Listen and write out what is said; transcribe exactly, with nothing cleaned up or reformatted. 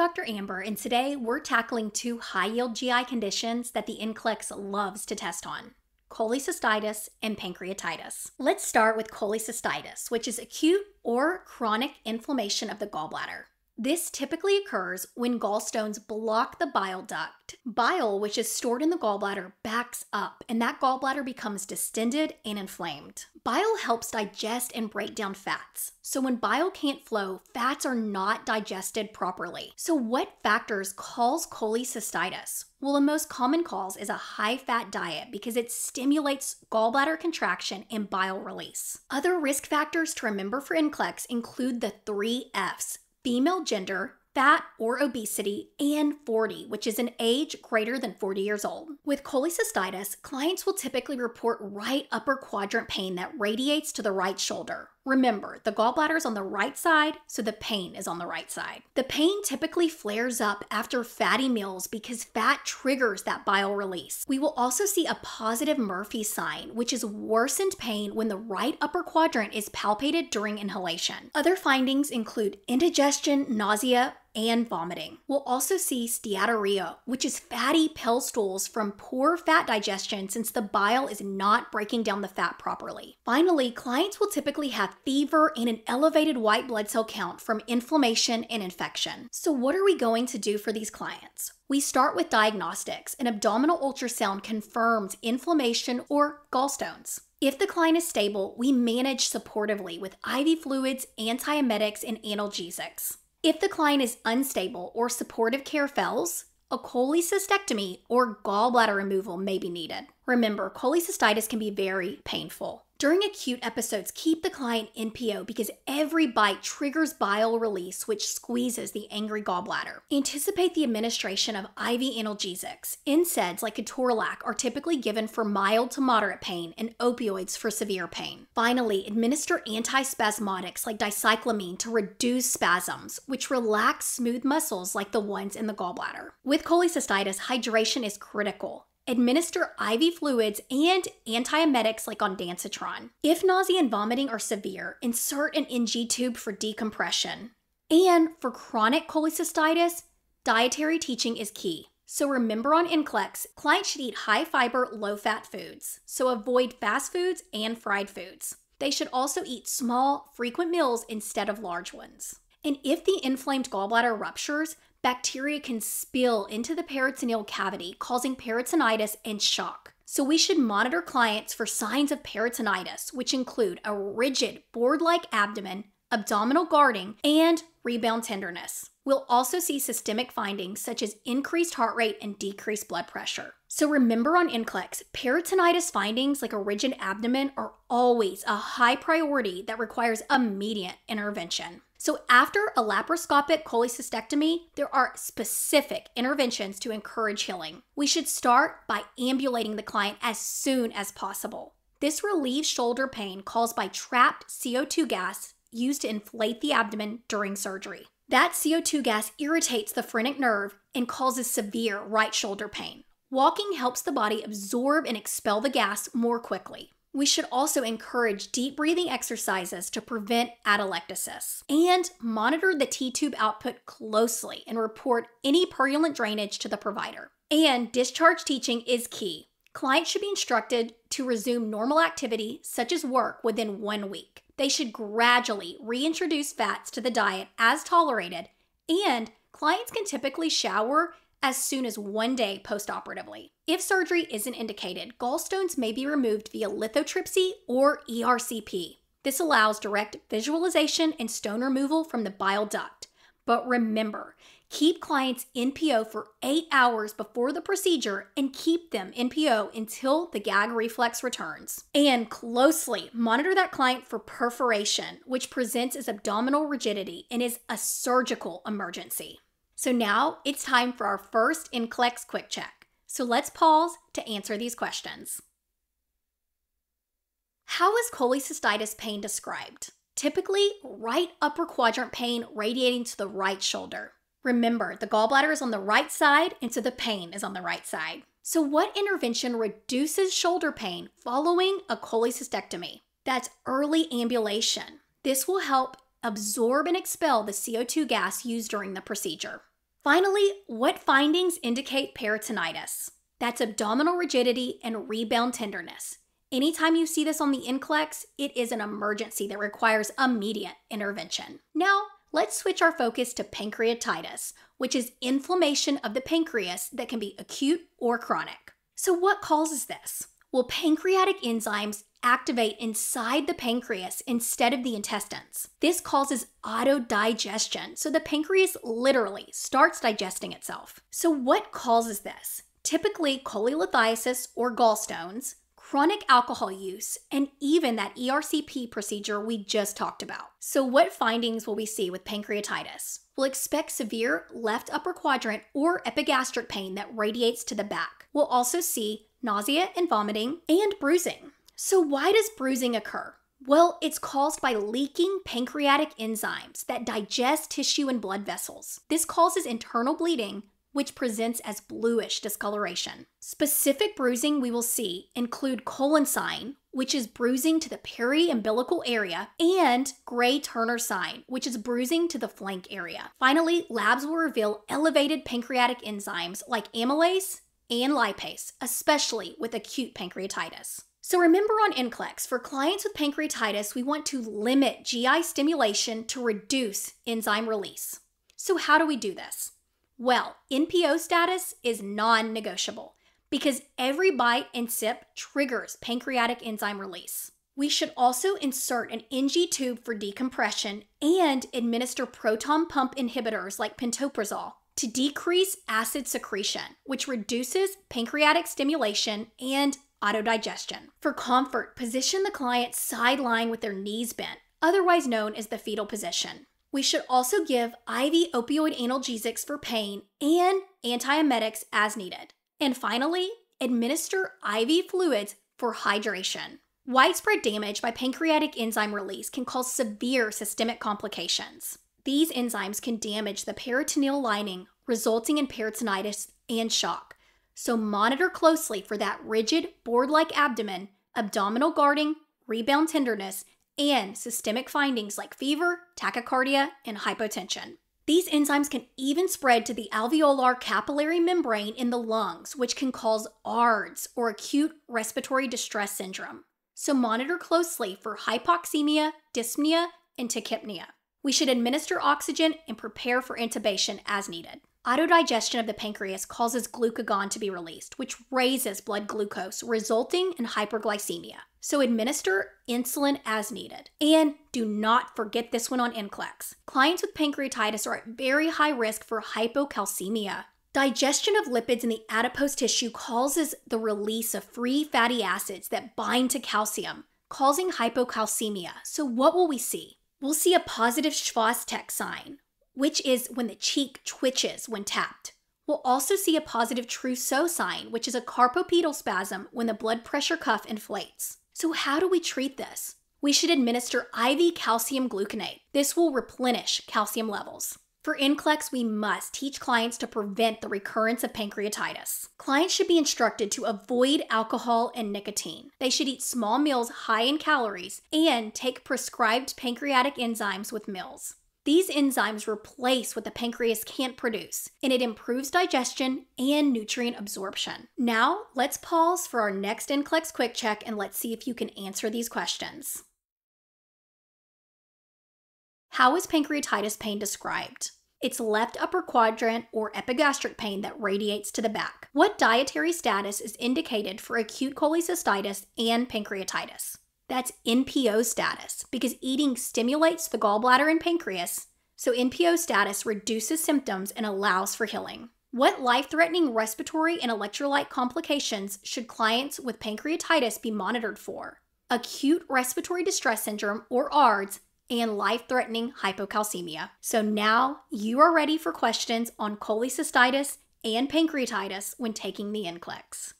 Doctor Amber, and today we're tackling two high-yield G I conditions that the N C L E X loves to test on: cholecystitis and pancreatitis. Let's start with cholecystitis, which is acute or chronic inflammation of the gallbladder. This typically occurs when gallstones block the bile duct. Bile, which is stored in the gallbladder, backs up, and that gallbladder becomes distended and inflamed. Bile helps digest and break down fats. So when bile can't flow, fats are not digested properly. So what factors cause cholecystitis? Well, the most common cause is a high-fat diet because it stimulates gallbladder contraction and bile release. Other risk factors to remember for N C L E X include the three Fs: female gender, fat or obesity, and forty, which is an age greater than forty years old. With cholecystitis, clients will typically report right upper quadrant pain that radiates to the right shoulder. Remember, the gallbladder is on the right side, so the pain is on the right side. The pain typically flares up after fatty meals because fat triggers that bile release. We will also see a positive Murphy sign, which is worsened pain when the right upper quadrant is palpated during inhalation. Other findings include indigestion, nausea, and vomiting. We'll also see steatorrhea, which is fatty pill stools from poor fat digestion since the bile is not breaking down the fat properly. Finally, clients will typically have fever and an elevated white blood cell count from inflammation and infection. So what are we going to do for these clients? We start with diagnostics. An abdominal ultrasound confirms inflammation or gallstones. If the client is stable, we manage supportively with I V fluids, antiemetics, and analgesics. If the client is unstable or supportive care fails, a cholecystectomy or gallbladder removal may be needed. Remember, cholecystitis can be very painful. During acute episodes, keep the client N P O because every bite triggers bile release, which squeezes the angry gallbladder. Anticipate the administration of I V analgesics. N SAIDs like ketorolac are typically given for mild to moderate pain and opioids for severe pain. Finally, administer antispasmodics like dicyclamine to reduce spasms, which relax smooth muscles like the ones in the gallbladder. With cholecystitis, hydration is critical. Administer I V fluids and antiemetics like ondansetron. If nausea and vomiting are severe, insert an N G tube for decompression. And for chronic cholecystitis, dietary teaching is key. So remember, on N C L E X, clients should eat high-fiber, low-fat foods. So avoid fast foods and fried foods. They should also eat small, frequent meals instead of large ones. And if the inflamed gallbladder ruptures, bacteria can spill into the peritoneal cavity, causing peritonitis and shock. So we should monitor clients for signs of peritonitis, which include a rigid, board-like abdomen, abdominal guarding, and rebound tenderness. We'll also see systemic findings such as increased heart rate and decreased blood pressure. So remember, on N C L E X, peritonitis findings like a rigid abdomen are always a high priority that requires immediate intervention. So after a laparoscopic cholecystectomy, there are specific interventions to encourage healing. We should start by ambulating the client as soon as possible. This relieves shoulder pain caused by trapped C O two gas used to inflate the abdomen during surgery. That C O two gas irritates the phrenic nerve and causes severe right shoulder pain. Walking helps the body absorb and expel the gas more quickly. We should also encourage deep breathing exercises to prevent atelectasis, and monitor the T-tube output closely and report any purulent drainage to the provider. And discharge teaching is key. Clients should be instructed to resume normal activity, such as work, within one week. They should gradually reintroduce fats to the diet as tolerated, and clients can typically shower as soon as one day postoperatively. If surgery isn't indicated, gallstones may be removed via lithotripsy or E R C P. This allows direct visualization and stone removal from the bile duct. But remember, keep clients N P O for eight hours before the procedure and keep them N P O until the gag reflex returns. And closely monitor that client for perforation, which presents as abdominal rigidity and is a surgical emergency. So now it's time for our first N C L E X quick check. So let's pause to answer these questions. How is cholecystitis pain described? Typically, right upper quadrant pain radiating to the right shoulder. Remember, the gallbladder is on the right side, and so the pain is on the right side. So what intervention reduces shoulder pain following a cholecystectomy? That's early ambulation. This will help absorb and expel the C O two gas used during the procedure. Finally, what findings indicate peritonitis? That's abdominal rigidity and rebound tenderness. Anytime you see this on the NCLEX, it is an emergency that requires immediate intervention. Now, let's switch our focus to pancreatitis, which is inflammation of the pancreas that can be acute or chronic. So what causes this? Well, pancreatic enzymes activate inside the pancreas instead of the intestines. This causes autodigestion, so the pancreas literally starts digesting itself. So what causes this? Typically cholelithiasis or gallstones, chronic alcohol use, and even that E R C P procedure we just talked about. So what findings will we see with pancreatitis? We'll expect severe left upper quadrant or epigastric pain that radiates to the back. We'll also see nausea and vomiting and bruising. So why does bruising occur? Well, it's caused by leaking pancreatic enzymes that digest tissue and blood vessels. This causes internal bleeding, which presents as bluish discoloration. Specific bruising we will see include Cullen sign, which is bruising to the periumbilical area, and Grey Turner sign, which is bruising to the flank area. Finally, labs will reveal elevated pancreatic enzymes like amylase and lipase, especially with acute pancreatitis. So remember on NCLEX, for clients with pancreatitis, we want to limit G I stimulation to reduce enzyme release. So how do we do this? Well, N P O status is non-negotiable because every bite and sip triggers pancreatic enzyme release. We should also insert an N G tube for decompression and administer proton pump inhibitors like pantoprazole to decrease acid secretion, which reduces pancreatic stimulation and autodigestion. For comfort, position the client sideline with their knees bent, otherwise known as the fetal position. We should also give I V opioid analgesics for pain and antiemetics as needed. And finally, administer I V fluids for hydration. Widespread damage by pancreatic enzyme release can cause severe systemic complications. These enzymes can damage the peritoneal lining, resulting in peritonitis and shock. So monitor closely for that rigid, board-like abdomen, abdominal guarding, rebound tenderness, and systemic findings like fever, tachycardia, and hypotension. These enzymes can even spread to the alveolar capillary membrane in the lungs, which can cause A R D S or acute respiratory distress syndrome. So monitor closely for hypoxemia, dyspnea, and tachypnea. We should administer oxygen and prepare for intubation as needed. Autodigestion of the pancreas causes glucagon to be released, which raises blood glucose, resulting in hyperglycemia. So administer insulin as needed. And do not forget this one on NCLEX. Clients with pancreatitis are at very high risk for hypocalcemia. Digestion of lipids in the adipose tissue causes the release of free fatty acids that bind to calcium, causing hypocalcemia. So what will we see? We'll see a positive Chvostek sign, which is when the cheek twitches when tapped. We'll also see a positive Trousseau sign, which is a carpopedal spasm when the blood pressure cuff inflates. So how do we treat this? We should administer I V calcium gluconate. This will replenish calcium levels. For NCLEX, we must teach clients to prevent the recurrence of pancreatitis. Clients should be instructed to avoid alcohol and nicotine. They should eat small meals high in calories and take prescribed pancreatic enzymes with meals. These enzymes replace what the pancreas can't produce, and it improves digestion and nutrient absorption. Now, let's pause for our next NCLEX Quick Check and let's see if you can answer these questions. How is pancreatitis pain described? It's left upper quadrant or epigastric pain that radiates to the back. What dietary status is indicated for acute cholecystitis and pancreatitis? That's N P O status, because eating stimulates the gallbladder and pancreas, so N P O status reduces symptoms and allows for healing. What life-threatening respiratory and electrolyte complications should clients with pancreatitis be monitored for? Acute respiratory distress syndrome, or A R D S, and life-threatening hypocalcemia. So now you are ready for questions on cholecystitis and pancreatitis when taking the NCLEX.